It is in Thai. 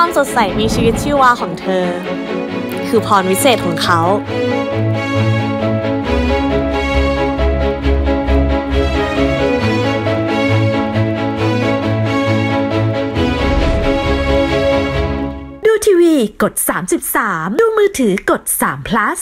ความสดใสมีชีวิตชีวาของเธอคือพรวิเศษของเขาดูทีวีกด 33 ดูมือถือกด 3+